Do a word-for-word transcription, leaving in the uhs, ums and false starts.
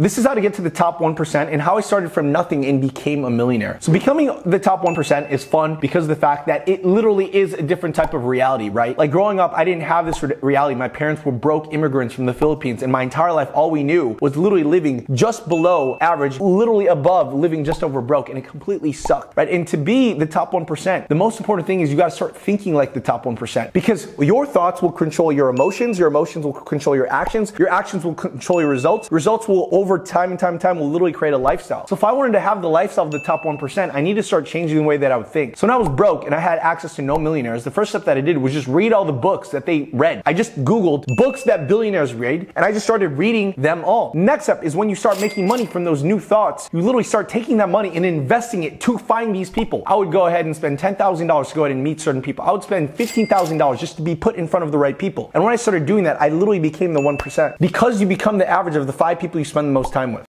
This is how to get to the top one percent and how I started from nothing and became a millionaire. So becoming the top one percent is fun because of the fact that it literally is a different type of reality, right? Like growing up, I didn't have this re- reality. My parents were broke immigrants from the Philippines, and my entire life, all we knew was literally living just below average, literally above living just over broke, and it completely sucked, right? And to be the top one percent, the most important thing is you gotta start thinking like the top one percent, because your thoughts will control your emotions, your emotions will control your actions, your actions will control your results, results will over Over time and time and time will literally create a lifestyle. So if I wanted to have the lifestyle of the top one percent, I need to start changing the way that I would think. So when I was broke and I had access to no millionaires, the first step that I did was just read all the books that they read. I just Googled books that billionaires read, and I just started reading them all. Next up is when you start making money from those new thoughts, you literally start taking that money and investing it to find these people. I would go ahead and spend ten thousand dollars to go ahead and meet certain people. I would spend fifteen thousand dollars just to be put in front of the right people. And when I started doing that, I literally became the one percent. Because you become the average of the five people you spend the most time with.